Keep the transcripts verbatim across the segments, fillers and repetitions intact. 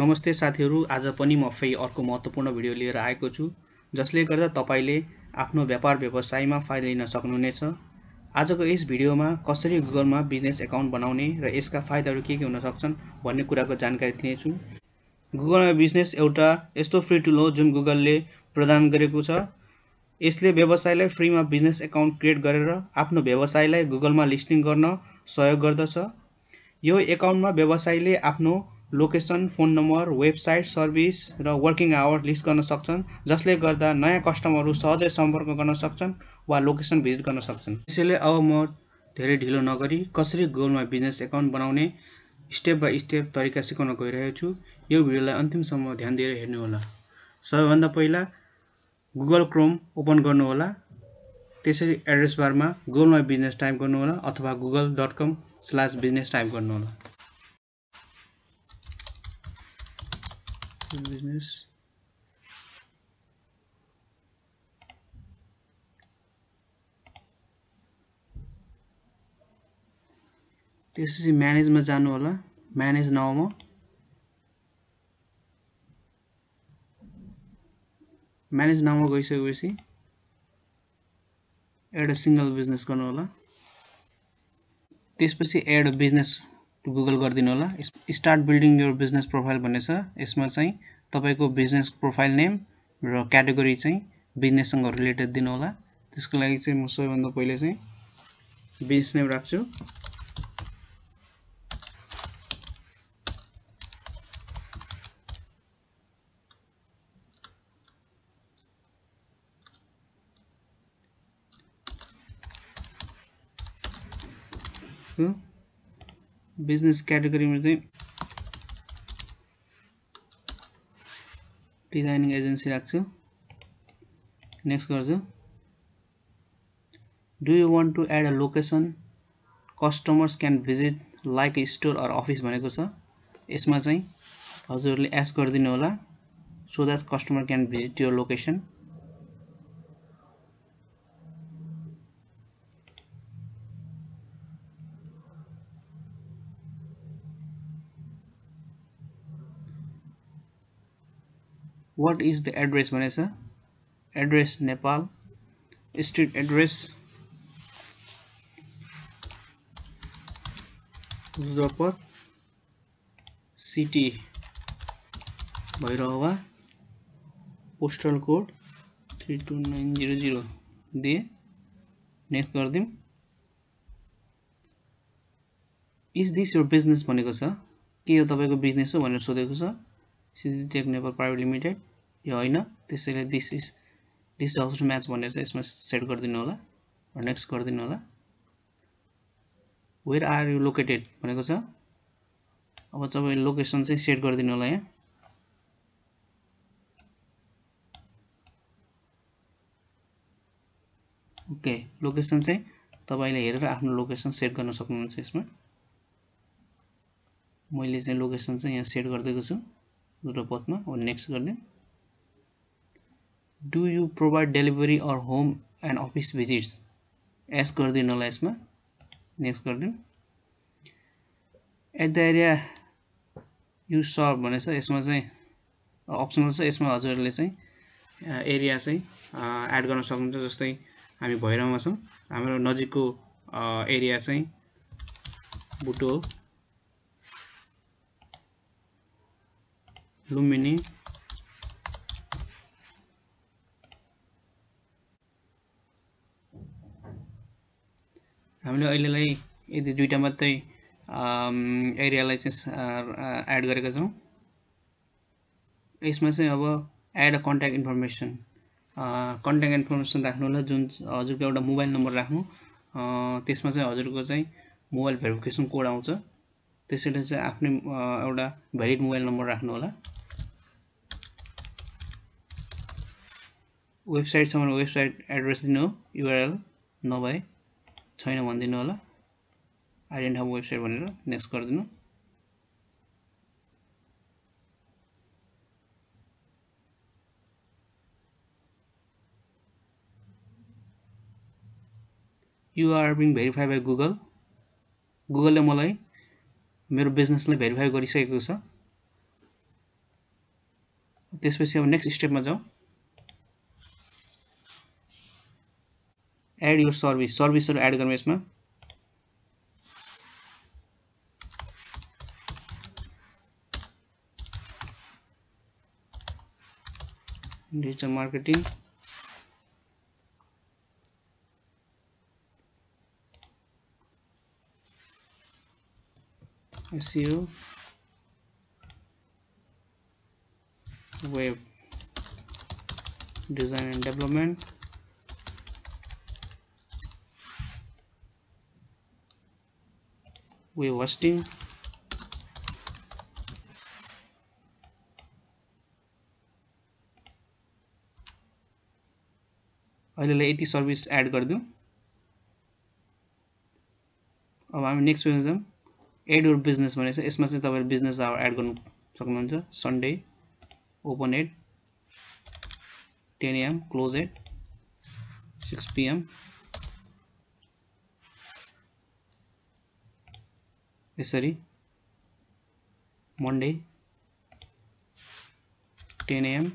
नमस्ते साथीहरु, आज पनि म फेरि अर्को महत्त्वपूर्ण भिडियो लिएर आएको छु जसले गर्दा तपाईले आफ्नो व्यापार व्यवसायमा फाइदा लिन सक्नुहुनेछ। आजको यस भिडियोमा कसरी गुगल मा बिजनेस अकाउन्ट बनाउने र यसका फाइदाहरु के के हुन सक्छन् भन्ने कुराको जानकारी दिनेछु। गुगल मा बिजनेस एउटा यस्तो फ्री टुल हो जुन गुगलले प्रदान गरेको छ। यसले व्यवसायलाई फ्रीमा बिजनेस अकाउन्ट क्रिएट गरेर आफ्नो व्यवसायलाई गुगलमा लिस्टिङ गर्न सहयोग गर्दछ। यो अकाउन्टमा व्यवसायले आफ्नो location, phone number, website, service र वर्किङ आवर लिस्ट गर्न सक्छन् जसले गर्दा नयाँ कस्टमरहरू सहजै सम्पर्क गर्न सक्छन् वा लोकेशन भिजिट गर्न सक्छन्। त्यसैले अब म धेरै ढिलो नगरी कसरी गुगल मा बिजनेस अकाउन्ट बनाउने स्टेप बाइ स्टेप तरिका सिकाउन गइरहेको छु। यो भिडियोलाई अन्तिमसम्म ध्यान दिएर हेर्नुहोला। सबैभन्दा पहिला गुगल क्रोम ओपन गर्नुहोला, त्यसैले एड्रेस बारमा गुगल मा बिजनेस टाइप गर्नुहोला अथवा google dot com slash business type गर्नुहोला। बिजनेस त्यसपछि म्यानेजमा जानु होला। म्यानेज नाउमा म्यानेज नाउमा गइसकेपछि एड अ सिंगल बिजनेस गर्नु होला। त्यसपछि एड अ बिजनेस गुगल गरिदिनु होला। Start building your business profile भन्ने छ। यसमा चाहिँ तपाईको बिजनेस प्रोफाइल नेम र क्याटेगोरी चाहिँ बिजनेससँग रिलेटेड दिनु होला। त्यसको लागि चाहिँ म सबैभन्दा पहिले चाहिँ बिजनेस नेम राख्छु। बिजनेस कैटेगरी में डिजाइनिंग एजेंसी राख्छु। नेक्स्ट गर्छु do you want to add a location customers can visit like a store और अफिस भनेको छ। यसमा चाहिँ हजुरले एस गर्दिनु होला so that customer can visit your location. What is the address भने छ address Nepal, street address Rudrapath city Bhairahawa, postal code three two nine zero zero दिए। नेक्स्ट गर्दिम इज दिस योर बिजनेस भनेको छ, के यो तपाईँको बिजनेस हो भनेर सोधेको छ। City take Nepal private limited यो होइन, त्यसैले this is this does match भनेर चाहिँ यसमा सेट गरिदिनु होला र नेक्स्ट गरिदिनु होला। वेयर आर यु लोकेटेड भनेको छ। अब तपाईँ लोकेसन चाहिँ सेट गरिदिनु होला यहाँ। ओके, लोकेसन चाहिँ तपाईँले हेरेर आफ्नो लोकेसन सेट गर्न सक्नुहुन्छ। यसमा मैले चाहिँ लोकेसन चाहिँ यहाँ सेट गरिदिएको छु रुद्रपथमा। अब नेक्स्ट गरिदिउँ do you provide delivery or home and office visits yes कर दिन होला यसमा। नेक्स्ट कर दिन at the area you serve भने छ। यसमा चाहिँ अप्सनल छ, यसमा हजुरले चाहिँ एरिया चाहिँ एड गर्न सक्नुहुन्छ। जस्तै हामी भैरहमा छौँ, हाम्रो नजिकको एरिया चाहिँ बुटो हो, लुम्बिनी, हामीले अहिलेलाई यदि दुईटा मात्रै एरियालाई चाहिँ एड गरेका छौँ। यसमा चाहिँ अब add a contact information contact information राख्नु होला, जुन हजुरको एउटा मोबाइल नम्बर राख्नु। त्यसमा चाहिँ हजुरको चाहिँ मोबाइल भेरिफिकेसन कोड आउँछ, त्यसैले चाहिँ आफ्नै एउटा भ्यालिड मोबाइल नम्बर राख्नु होला। वेबसाइटसम्म वेबसाइट एड्रेस दिनु हो, युआरएल नभए छैन भनिदिनु होला, आई डेन्ट ह्याभ वेबसाइट भनेर। नेक्स्ट गरिदिनु। You are being verify by Google. गुगलले मलाई मेरो बिजनेसलाई भेरिफाई गरिसकेको छ। त्यसपछि अब नेक्स्ट स्टेपमा जाऊ एड योर सर्भिस सर्भिसहरु एड गर्ने यसमा digital marketing SEO web design and development web hosting अहिले यति सर्भिस एड गर्दियौ। अब हामी नेक्स्ट पेजमा जाम एड योर बिजनेस भनेछ यसमा चाहिँ तपाईले बिजनेस आवर एड गर्न सक्नुहुन्छ Sunday open at ten A M close at six P M यसरी Monday ten A M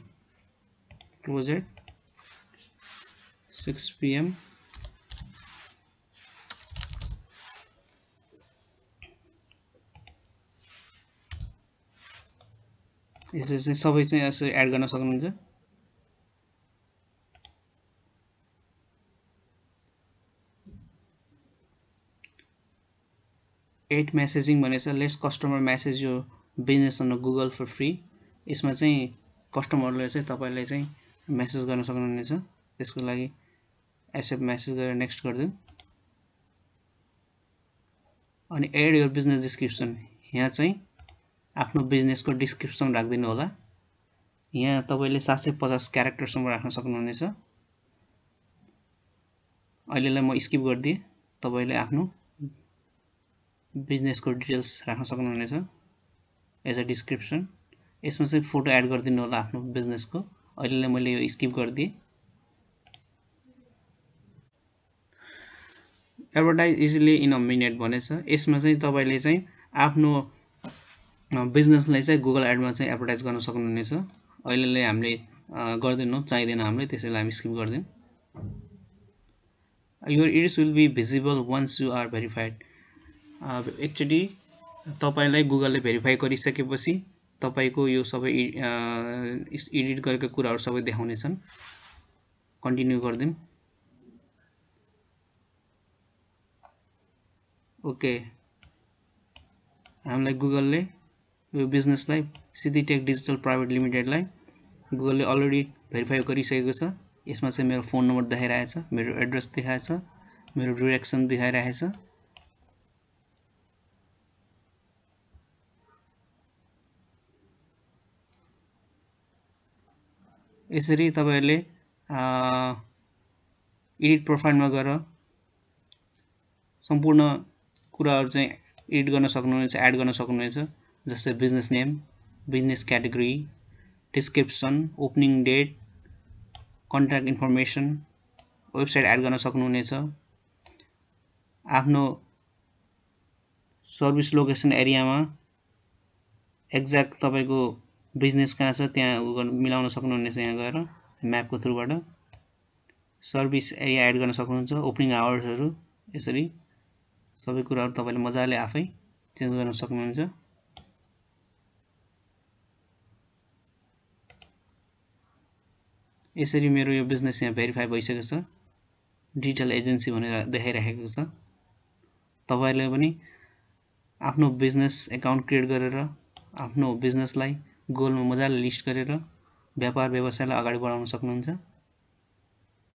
close at six P M यसरी चाहिँ सबै चाहिँ यसरी एड गर्न सक्नुहुन्छ। एड मेसेजिङ भनेछ लेट्स कस्टमर मेसेज यो business on Google for free यसमा चाहिँ कस्टमरले चाहिँ तपाईले चाहिँ मेसेज गर्न सक्नुहुनेछ त्यसको लागि एसएफ मैसेज गरेर नेक्स्ट कर दूँ अनि एड योर बिजनेस डिस्क्रिप्सन यहाँ चाहिँ आफ्नो बिजनेस को डिस्क्रिप्सन राख्दिनु होला यहाँ तपाईले सात सय पचास क्यारेक्टर सम्म राख्न सक्नुहुनेछ। अहिलेलाई म स्किप गर्दिए तपाईले आफ्नो बिजनेस को डिटेल्स राख्न सक्नुहुनेछ एज अ डिस्क्रिप्सन यसमा चाहिँ फोटो एड गर्दिनु होला आफ्नो बिजनेस को अहिलेलाई मैले यो स्किप गर्दिए। Advertise easily in a minute भनेछ यसमा चाहिँ तपाईले चाहिँ आफ्नो बिजनेसलाई चाहिँ गुगल एडमा चाहिँ एडभर्टाइज गर्न सक्नुहुनेछ अहिलेले हामीले गर्दैनौं चाहिदैन हामीले त्यसैले हामी स्किप गर्दैनौं। Your ads will be visible once you are verified actually तपाईलाई गुगलले भेरिफाई गरिसकेपछि तपाईको यो सबै एडिट गरेको कुराहरु सबै देखाउनेछन्। कन्टिन्यू गर्दियौं। ओके हामीलाई गुगलले यो बिजनेसलाई सिटी टेक डिजिटल प्राइवेट लिमिटेडलाई गुगलले अलरेडी भेरिफाई गरिसकेको छ। यसमा चाहिँ मेरो फोन नम्बर देखाइरहेछ मेरो एड्रेस देखाइरहेछ मेरो डाइरेक्सन देखाइरहेछ यसरी तपाईहरुले एडिट प्रोफाइलमा गएर सम्पूर्ण कुराहरु चाहिँ एडिट गर्न सक्नुहुन्छ एड गर्न सक्नुहुन्छ जस्तै business name business category description opening date contact information website add गर्न सक्नुहुनेछ आफ्नो सर्भिस लोकेसन एरियामा एक्ज्याक्ट तपाईको बिजनेस कहाँ छ त्यहाँ मिलाउन सक्नुहुनेछ यहाँ गएर म्यापको थ्रुबाट सर्भिस एरिया एड गर्न सक्नुहुन्छ ओपनिङ आवर्सहरु यसरी सबै कुराहरु तपाईले मजाले आफै चेन्ज गर्न सक्नुहुन्छ। यसरी मेरो यो बिजनेस यहाँ भेरिफाई भइसकेको छ डिजिटल एजेन्सी भनेर देखाइराखेको छ। तपाईले पनि आफ्नो बिजनेस एकाउन्ट क्रिएट गरेर आफ्नो बिजनेसलाई गोलमा मजाले लिस्ट गरेर व्यापार व्यवसायलाई अगाडि बढाउन सक्नुहुन्छ।